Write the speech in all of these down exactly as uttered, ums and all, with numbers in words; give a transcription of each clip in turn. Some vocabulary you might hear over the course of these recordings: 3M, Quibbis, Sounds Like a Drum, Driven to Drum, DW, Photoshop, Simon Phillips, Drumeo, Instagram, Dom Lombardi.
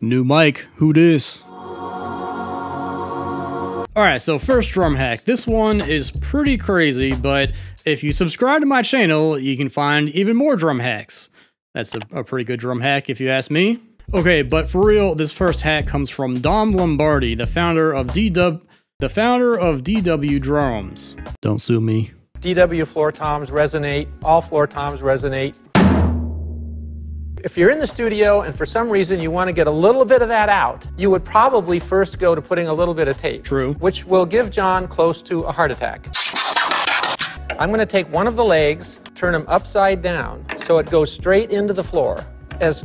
New mic, who dis? Alright, so first drum hack. This one is pretty crazy, but if you subscribe to my channel, you can find even more drum hacks. That's a, a pretty good drum hack if you ask me. Okay, but for real, this first hack comes from Dom Lombardi, the founder of D W, the founder of D W drums. Don't sue me. D W floor toms resonate. All floor toms resonate. If you're in the studio and for some reason you want to get a little bit of that out, you would probably first go to putting a little bit of tape. True. Which will give John close to a heart attack. I'm going to take one of the legs, turn him upside down, so it goes straight into the floor. As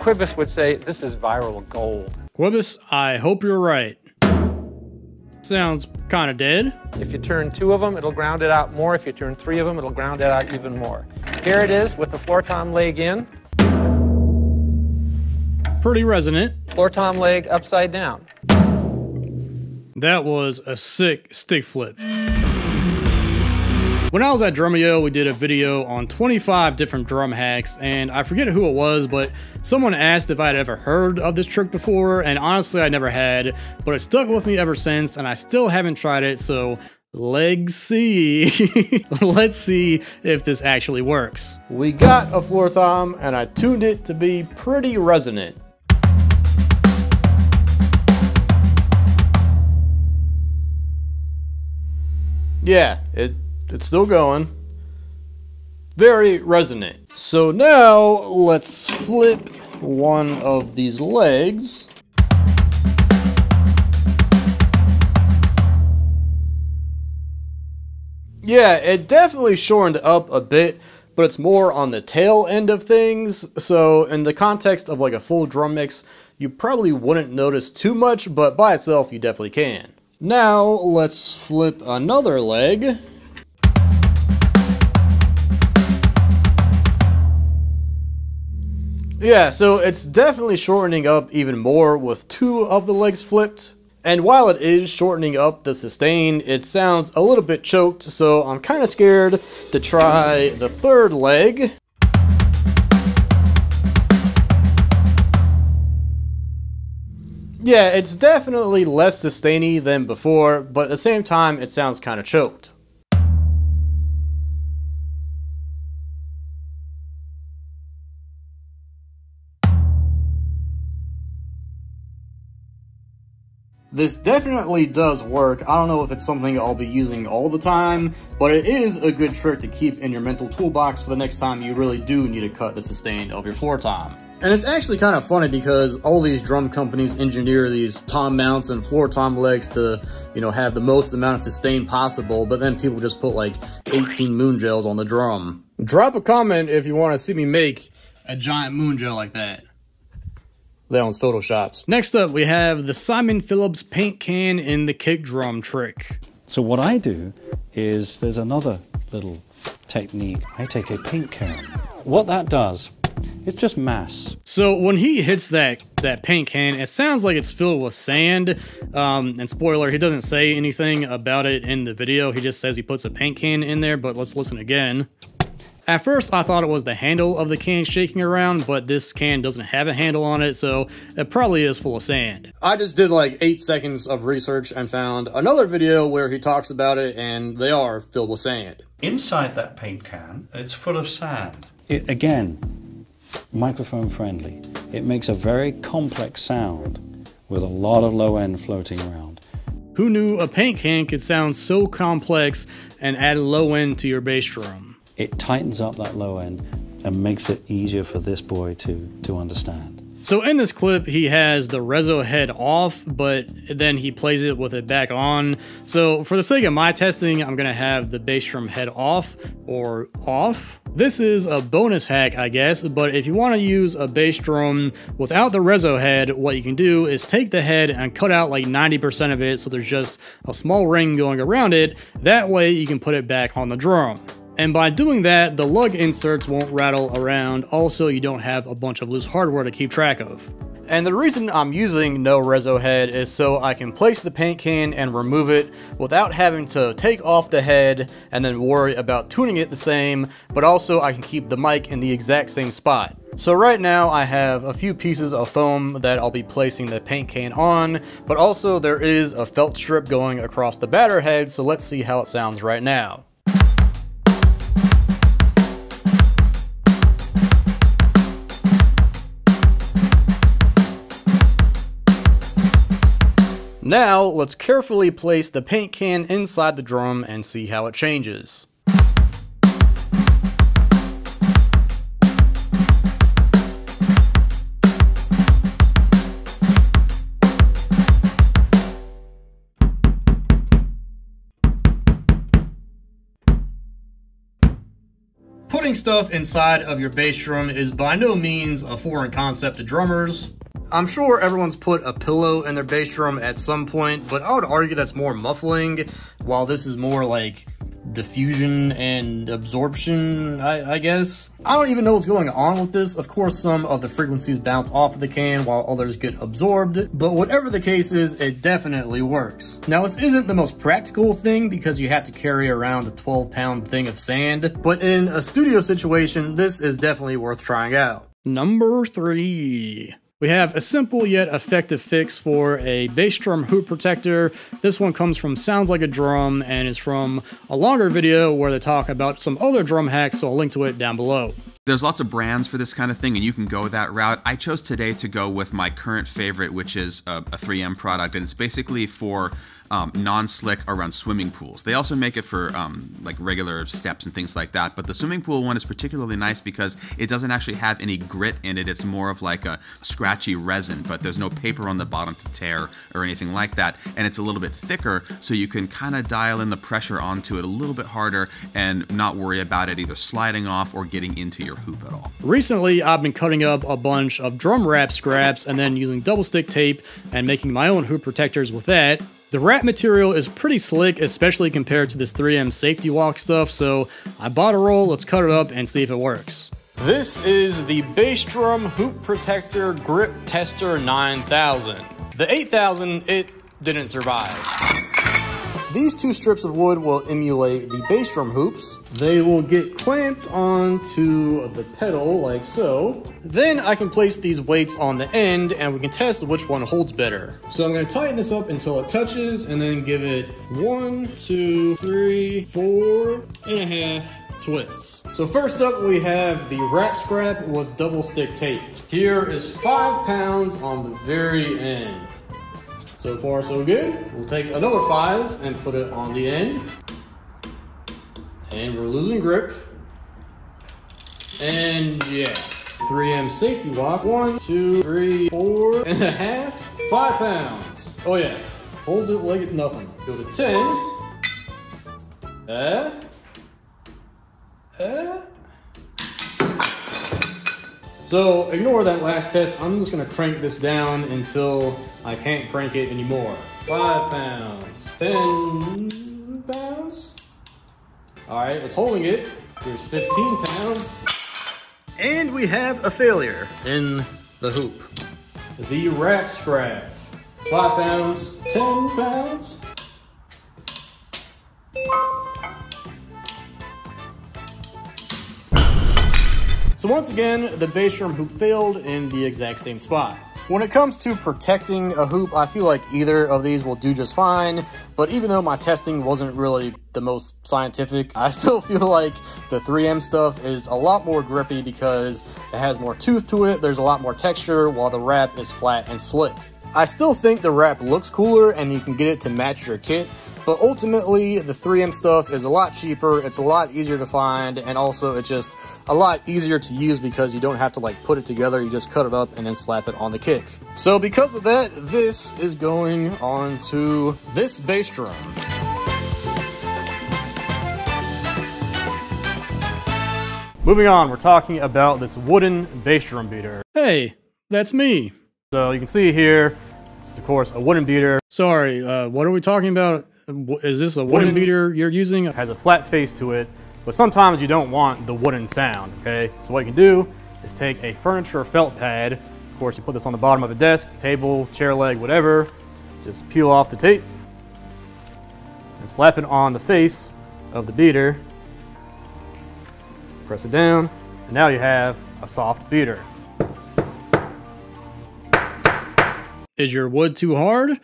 Quibbis would say, this is viral gold. Quibbis, I hope you're right. Sounds kind of dead. If you turn two of them, it'll ground it out more. If you turn three of them, it'll ground it out even more. Here it is with the floor tom leg in. Pretty resonant. Floor tom leg upside down. That was a sick stick flip. When I was at Drumeo, we did a video on twenty-five different drum hacks, and I forget who it was, but someone asked if I'd ever heard of this trick before, and honestly I never had, but it stuck with me ever since, and I still haven't tried it, so Leg C. Let's see if this actually works. We got a floor tom, and I tuned it to be pretty resonant. Yeah, it, it's still going. Very resonant. So now, let's flip one of these legs. Yeah, it definitely shortened up a bit, but it's more on the tail end of things, so in the context of like a full drum mix, you probably wouldn't notice too much, but by itself you definitely can. Now, let's flip another leg. Yeah, so it's definitely shortening up even more with two of the legs flipped. And while it is shortening up the sustain, it sounds a little bit choked, so I'm kind of scared to try the third leg. Yeah, it's definitely less sustainy than before, but at the same time, it sounds kind of choked. This definitely does work. I don't know if it's something I'll be using all the time, but it is a good trick to keep in your mental toolbox for the next time you really do need to cut the sustain of your floor tom. And it's actually kind of funny because all these drum companies engineer these tom mounts and floor tom legs to, you know, have the most amount of sustain possible, but then people just put like eighteen moon gels on the drum. Drop a comment if you want to see me make a giant moon gel like that. That one's photoshopped. Next up, we have the Simon Phillips paint can in the kick drum trick. So what I do is, there's another little technique. I take a paint can. What that does, it's just mass. So when he hits that, that paint can, it sounds like it's filled with sand. Um, and spoiler, he doesn't say anything about it in the video. He just says he puts a paint can in there, but let's listen again. At first, I thought it was the handle of the can shaking around, but this can doesn't have a handle on it, so it probably is full of sand. I just did like eight seconds of research and found another video where he talks about it, and they are filled with sand. Inside that paint can, it's full of sand. It, again, microphone friendly. It makes a very complex sound with a lot of low end floating around. Who knew a paint can could sound so complex and add low end to your bass drum? It tightens up that low end and makes it easier for this boy to, to understand. So in this clip, he has the rezo head off, but then he plays it with it back on. So for the sake of my testing, I'm gonna have the bass drum head off or off. This is a bonus hack, I guess, but if you wanna use a bass drum without the rezo head, what you can do is take the head and cut out like ninety percent of it so there's just a small ring going around it. That way you can put it back on the drum. And by doing that, the lug inserts won't rattle around. Also, you don't have a bunch of loose hardware to keep track of. And the reason I'm using no rezo head is so I can place the paint can and remove it without having to take off the head and then worry about tuning it the same, but also I can keep the mic in the exact same spot. So right now I have a few pieces of foam that I'll be placing the paint can on, but also there is a felt strip going across the batter head, so let's see how it sounds right now. Now, let's carefully place the paint can inside the drum and see how it changes. Putting stuff inside of your bass drum is by no means a foreign concept to drummers. I'm sure everyone's put a pillow in their bass drum at some point, but I would argue that's more muffling, while this is more like diffusion and absorption, I, I guess. I don't even know what's going on with this. Of course, some of the frequencies bounce off of the can while others get absorbed, but whatever the case is, it definitely works. Now, this isn't the most practical thing because you have to carry around a twelve pound thing of sand, but in a studio situation, this is definitely worth trying out. Number three. We have a simple yet effective fix for a bass drum hoop protector. This one comes from Sounds Like a Drum and is from a longer video where they talk about some other drum hacks, so I'll link to it down below. There's lots of brands for this kind of thing and you can go that route. I chose today to go with my current favorite, which is a, a three M product, and it's basically for Um, non-slick around swimming pools. They also make it for um, like regular steps and things like that, but the swimming pool one is particularly nice because it doesn't actually have any grit in it. It's more of like a scratchy resin, but there's no paper on the bottom to tear or anything like that, and it's a little bit thicker, so you can kind of dial in the pressure onto it a little bit harder and not worry about it either sliding off or getting into your hoop at all. Recently, I've been cutting up a bunch of drum wrap scraps and then using double stick tape and making my own hoop protectors with that. The wrap material is pretty slick, especially compared to this three M safety lock stuff, so I bought a roll, let's cut it up and see if it works. This is the Bass Drum Hoop Protector Grip Tester nine thousand. The eight thousand, it didn't survive. These two strips of wood will emulate the bass drum hoops. They will get clamped onto the pedal like so. Then I can place these weights on the end and we can test which one holds better. So I'm gonna tighten this up until it touches and then give it one, two, three, four and a half twists. So first up we have the wrap scrap with double stick tape. Here is five pounds on the very end. So far, so good. We'll take another five and put it on the end. And we're losing grip. And yeah, three M safety lock. One, two, three, four and a half, five pounds. Oh yeah, holds it like it's nothing. Go to ten. Uh, uh. So ignore that last test. I'm just gonna crank this down until I can't crank it anymore. Five pounds, ten pounds. All right, it's holding it. Here's fifteen pounds. And we have a failure in the hoop. The wrap strap. Five pounds, ten pounds. So once again, the bass drum hoop failed in the exact same spot. When it comes to protecting a hoop, I feel like either of these will do just fine, but even though my testing wasn't really the most scientific, I still feel like the three M stuff is a lot more grippy because it has more tooth to it, there's a lot more texture, while the wrap is flat and slick. I still think the wrap looks cooler and you can get it to match your kit, but ultimately the three M stuff is a lot cheaper, it's a lot easier to find, and also it's just a lot easier to use because you don't have to like put it together, you just cut it up and then slap it on the kick. So because of that, this is going on to this bass drum. Moving on, we're talking about this wooden bass drum beater. Hey, that's me. So you can see here, it's of course a wooden beater. Sorry, uh, what are we talking about? Is this a wooden, wooden beater you're using? It has a flat face to it, but sometimes you don't want the wooden sound, okay? So what you can do is take a furniture felt pad. Of course, you put this on the bottom of a desk, table, chair leg, whatever. Just peel off the tape and slap it on the face of the beater. Press it down, and now you have a soft beater. Is your wood too hard?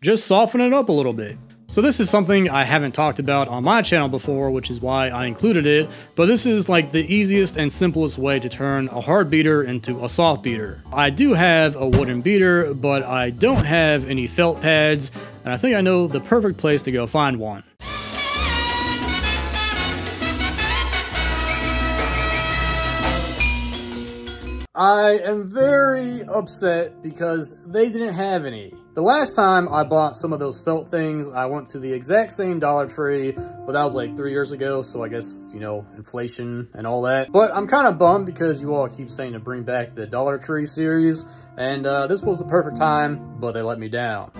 Just soften it up a little bit. So this is something I haven't talked about on my channel before, which is why I included it, but this is like the easiest and simplest way to turn a hard beater into a soft beater. I do have a wooden beater, but I don't have any felt pads, and I think I know the perfect place to go find one. I am very upset because they didn't have any. The last time I bought some of those felt things, I went to the exact same Dollar Tree, but that was like three years ago, so I guess, you know, inflation and all that. But I'm kind of bummed because you all keep saying to bring back the Dollar Tree series, and uh, this was the perfect time, but they let me down.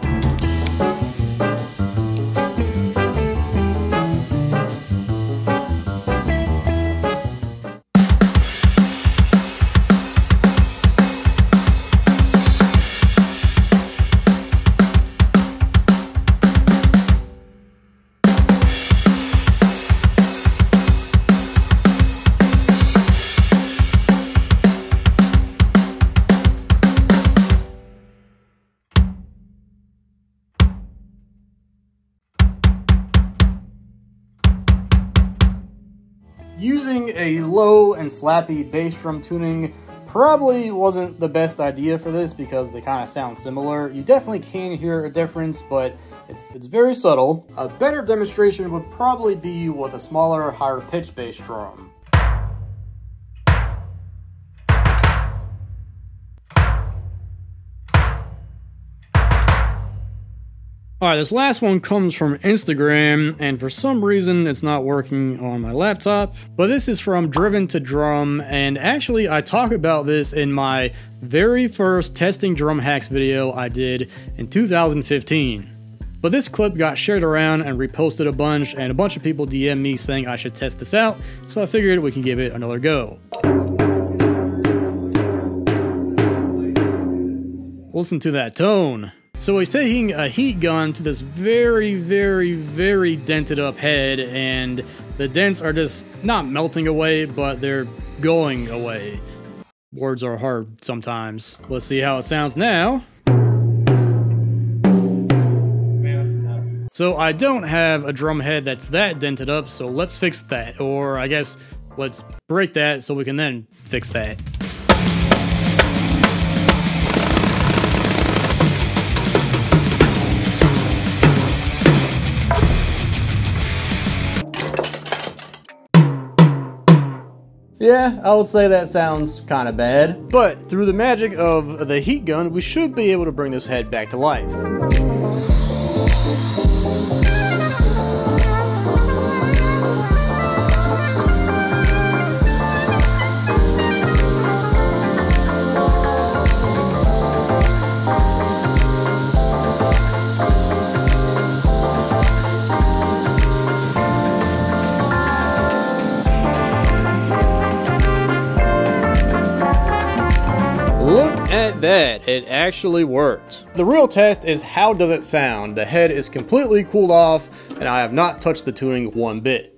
Using a low and slappy bass drum tuning probably wasn't the best idea for this because they kind of sound similar. You definitely can hear a difference, but it's, it's very subtle. A better demonstration would probably be with a smaller, higher pitch bass drum. All right, this last one comes from Instagram, and for some reason it's not working on my laptop, but this is from Driven to Drum, and actually I talk about this in my very first testing drum hacks video I did in two thousand fifteen. But this clip got shared around and reposted a bunch, and a bunch of people D M me saying I should test this out, so I figured we can give it another go. Listen to that tone. So he's taking a heat gun to this very, very, very dented up head, and the dents are just not melting away, but they're going away. Words are hard sometimes. Let's see how it sounds now. Man, so I don't have a drum head that's that dented up, so let's fix that. Or I guess let's break that so we can then fix that. Yeah, I would say that sounds kind of bad. But through the magic of the heat gun, we should be able to bring this head back to life. At that, it actually worked. The real test is how does it sound? The head is completely cooled off, and I have not touched the tuning one bit.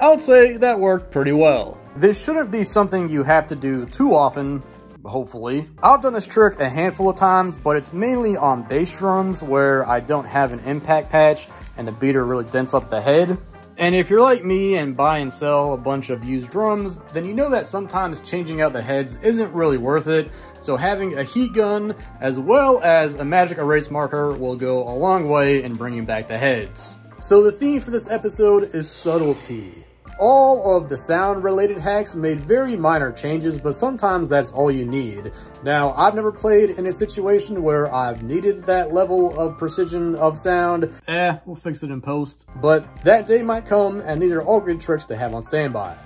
I would say that worked pretty well. This shouldn't be something you have to do too often, hopefully. I've done this trick a handful of times, but it's mainly on bass drums where I don't have an impact patch and the beater really dents up the head. And if you're like me and buy and sell a bunch of used drums, then you know that sometimes changing out the heads isn't really worth it. So having a heat gun as well as a magic erase marker will go a long way in bringing back the heads. So the theme for this episode is subtlety. All of the sound related hacks made very minor changes, but sometimes that's all you need. Now, I've never played in a situation where I've needed that level of precision of sound. Eh, we'll fix it in post. But that day might come, and these are all good tricks to have on standby.